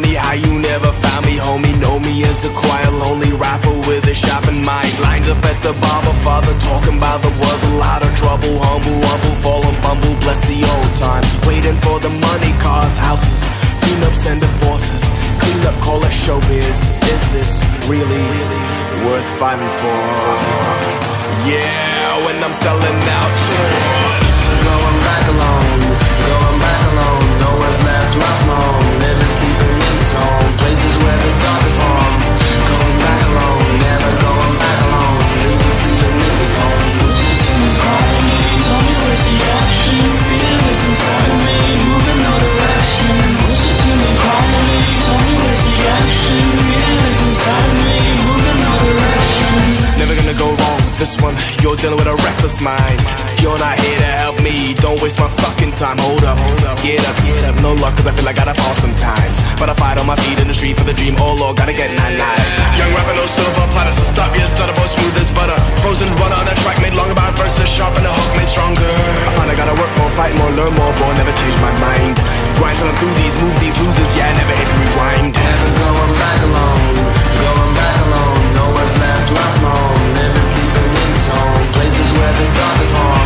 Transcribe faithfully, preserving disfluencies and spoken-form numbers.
funny how you never found me, homie. Know me as a quiet, lonely rapper with a shopping mind. Lines up at the barber, father talking about the was a lot of trouble. Humble, humble, fall and fumble, bless the old time. Waiting for the money, cars, houses, cleanups and divorces. Clean up, call it showbiz. Is this really worth fighting for? Yeah, when I'm selling out, so going back alone, going back alone. No one's left, love's long. Living, sleeping in the zone. Places where the dark is from. Going back alone, never going back alone. Living, sleeping in the zone. Listen to crying, tell me where's the action. Feel this inside of me, move in no direction. Listen to me crying, tell me where's the action. Feel this inside of me, move in no direction. Never gonna go wrong with this one, you're dealing with a reckless mind. If you're not here to help me, don't waste my fucking time. Hold up, hold up, get up, get up. No luck cause I feel I gotta fall sometimes, but I fight on my feet in the street for the dream. Oh lord, gotta get nine lives. Young rapper, no silver platter, so stop your stutter, boy, smooth as butter. Frozen runner, that track made longer by verses, sharp and the hook made stronger. I find I gotta work more, fight more, learn more, boy, never change my mind. Grind till I'm through these, move these losers, yeah, I never hit rewind. Never going back alone, going back alone. No one's left, lost long, living, sleeping in the zone. Places where the dark is long.